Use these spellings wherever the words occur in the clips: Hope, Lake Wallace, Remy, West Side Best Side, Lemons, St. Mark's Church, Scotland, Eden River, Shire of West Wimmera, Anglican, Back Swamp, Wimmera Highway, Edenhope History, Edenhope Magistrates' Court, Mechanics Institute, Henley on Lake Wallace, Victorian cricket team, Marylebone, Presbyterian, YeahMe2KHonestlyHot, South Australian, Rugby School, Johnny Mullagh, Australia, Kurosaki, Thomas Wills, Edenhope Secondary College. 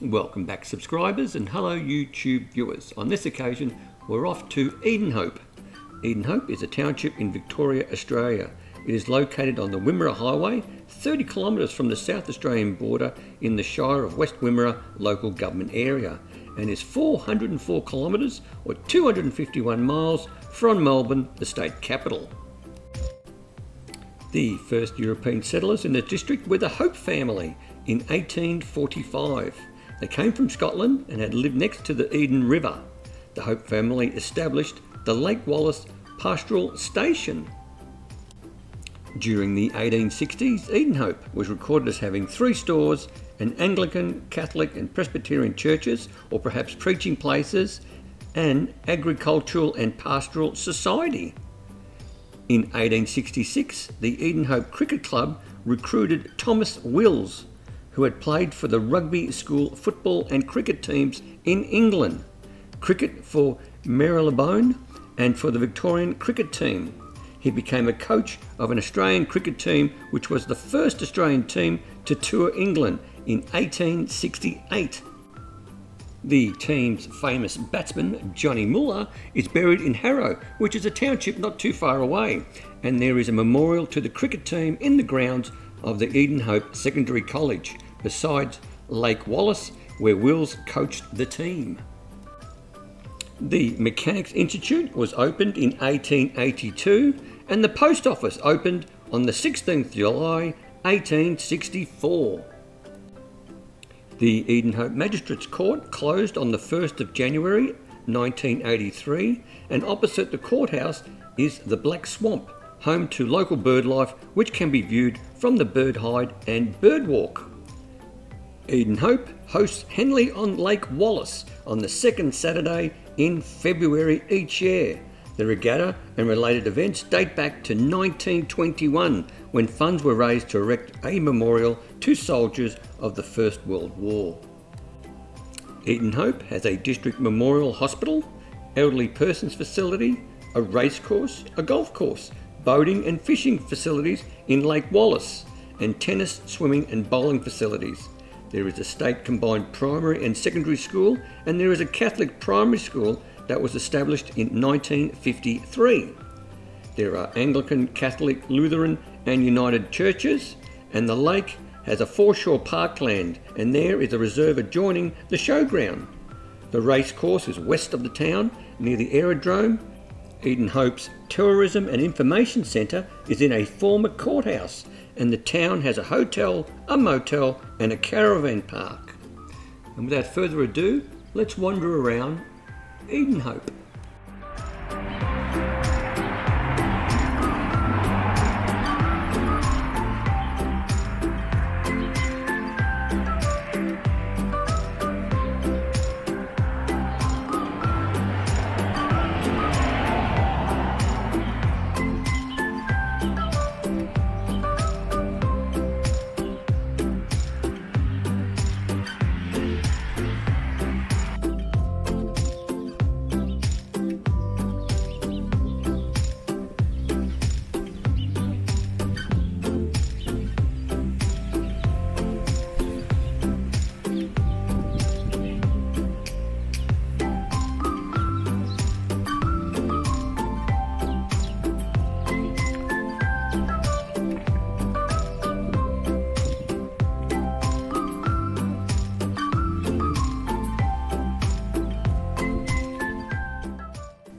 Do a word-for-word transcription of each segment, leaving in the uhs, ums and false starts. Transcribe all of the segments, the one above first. Welcome back subscribers, and hello YouTube viewers. On this occasion we're off to Edenhope. Edenhope is a township in Victoria, Australia. It is located on the Wimmera Highway, thirty kilometres from the South Australian border in the Shire of West Wimmera local government area, and is four hundred and four kilometres or two hundred and fifty-one miles from Melbourne, the state capital. The first European settlers in the district were the Hope family in eighteen forty-five. They came from Scotland and had lived next to the Eden River. The Hope family established the Lake Wallace Pastoral Station. During the eighteen sixties, Edenhope was recorded as having three stores, an Anglican, Catholic and Presbyterian churches, or perhaps preaching places, an agricultural and pastoral society. In eighteen sixty-six, the Edenhope Cricket Club recruited Thomas Wills, who had played for the Rugby School football and cricket teams in England, cricket for Marylebone and for the Victorian cricket team. He became a coach of an Australian cricket team, which was the first Australian team to tour England in eighteen sixty-eight. The team's famous batsman, Johnny Mullagh, is buried in Harrow, which is a township not too far away, and there is a memorial to the cricket team in the grounds of the Edenhope Secondary College, besides Lake Wallace, where Wills coached the team. The Mechanics Institute was opened in eighteen eighty-two, and the post office opened on the sixteenth of July eighteen sixty-four. The Edenhope Magistrates Court closed on the first of January nineteen eighty-three, and opposite the courthouse is the Back Swamp, home to local bird life which can be viewed from the bird hide and bird walk. Edenhope hosts Henley on Lake Wallace on the second Saturday in February each year. The regatta and related events date back to nineteen twenty-one, when funds were raised to erect a memorial to soldiers of the First World War. Edenhope has a district memorial hospital, elderly persons facility, a racecourse, a golf course, boating and fishing facilities in Lake Wallace, and tennis, swimming and bowling facilities. There is a state combined primary and secondary school, and there is a Catholic primary school that was established in nineteen fifty-three. There are Anglican, Catholic, Lutheran and United churches, and the lake has a foreshore parkland, and there is a reserve adjoining the showground. The racecourse is west of the town, near the aerodrome. Edenhope's Tourism and Information Centre is in a former courthouse, and the town has a hotel, a motel and a caravan park. And without further ado, let's wander around Edenhope.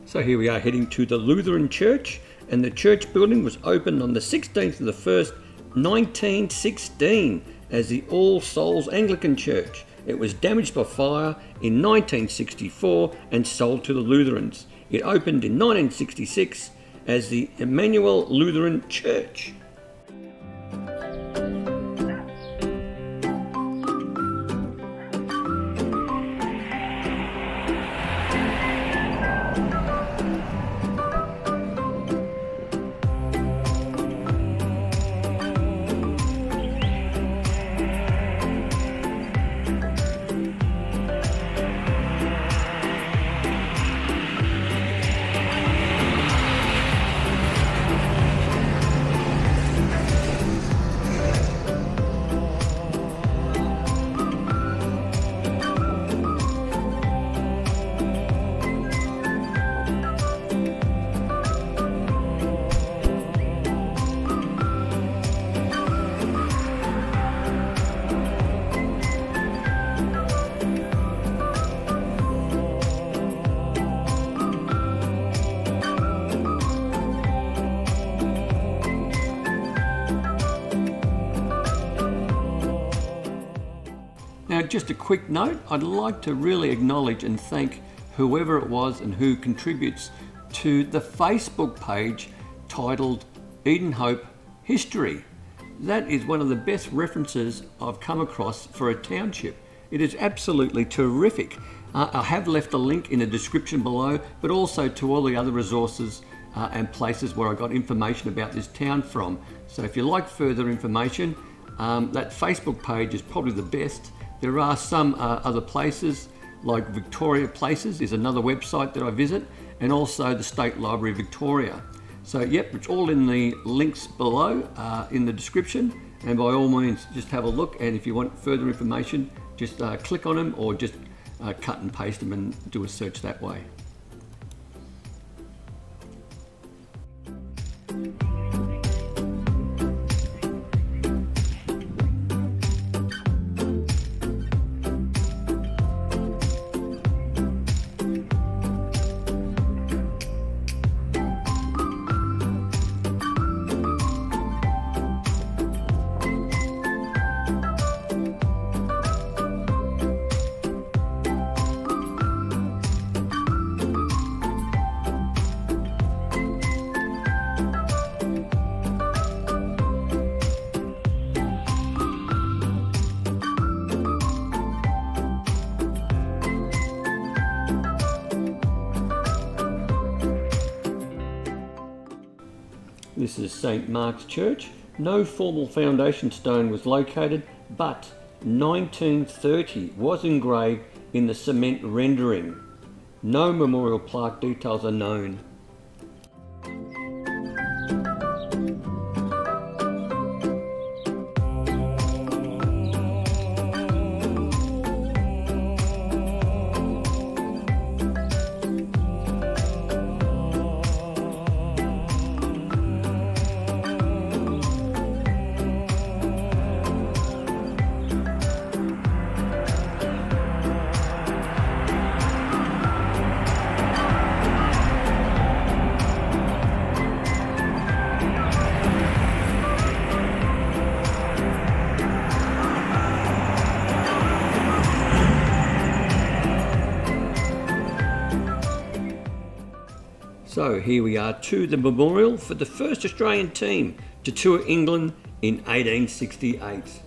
So here we are heading to the Lutheran Church, and the church building was opened on the sixteenth of the first nineteen sixteen as the All Souls Anglican Church. It was damaged by fire in nineteen sixty-four and sold to the Lutherans. It opened in nineteen sixty-six as the Emmanuel Lutheran Church. Now, just a quick note, I'd like to really acknowledge and thank whoever it was and who contributes to the Facebook page titled Edenhope History. That is one of the best references I've come across for a township. It is absolutely terrific. Uh, I have left a link in the description below, but also to all the other resources uh, and places where I got information about this town from. So if you like further information, um, that Facebook page is probably the best. There are some uh, other places, like Victoria Places is another website that I visit, and also the State Library of Victoria. So yep, it's all in the links below uh, in the description, and by all means just have a look, and if you want further information just uh, click on them or just uh, cut and paste them and do a search that way. This is Saint Mark's Church. No formal foundation stone was located, but nineteen thirty was engraved in the cement rendering. No memorial plaque details are known. So here we are to the memorial for the first Australian team to tour England in eighteen sixty-eight.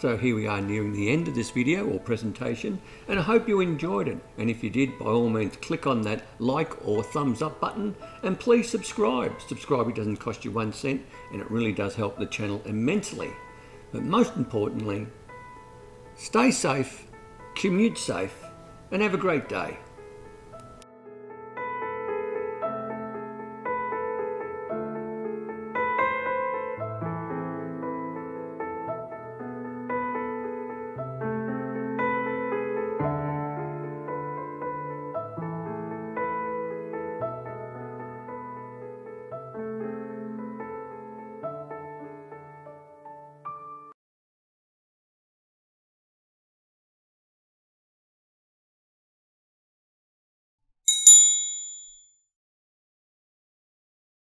So here we are nearing the end of this video or presentation, and I hope you enjoyed it, and if you did, by all means click on that like or thumbs up button, and please subscribe. Subscribing doesn't cost you one cent and it really does help the channel immensely. But most importantly, stay safe, commute safe, and have a great day.